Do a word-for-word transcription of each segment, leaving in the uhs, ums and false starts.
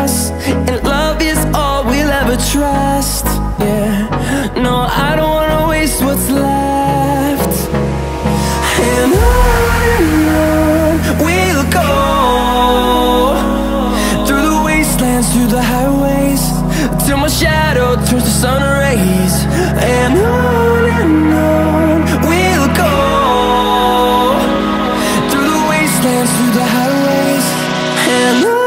us, and love is all we'll ever trust. Yeah, no, I don't wanna waste what's left. And on and on we'll go, through the wastelands, through the highways, till my shadow turns to sun rays. And on and on we'll go, through the wastelands, through the highways. And on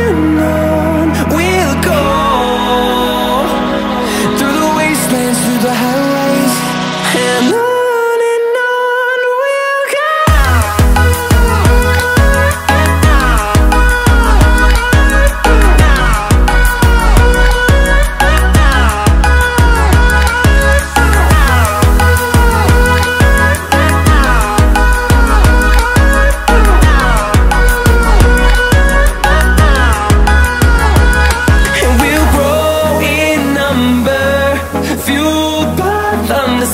and on we'll go, through the wastelands, through the highways. And on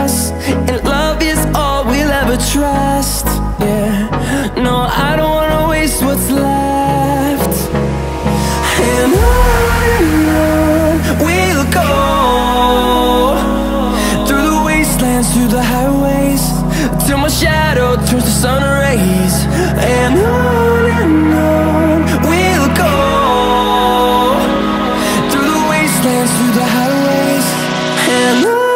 us, and love is all we'll ever trust. Yeah, no, I don't wanna waste what's left. And on and on we'll go, through the wastelands, through the highways, till my shadow turns to sun rays. And on and on we'll go, through the wastelands, through the highways. And on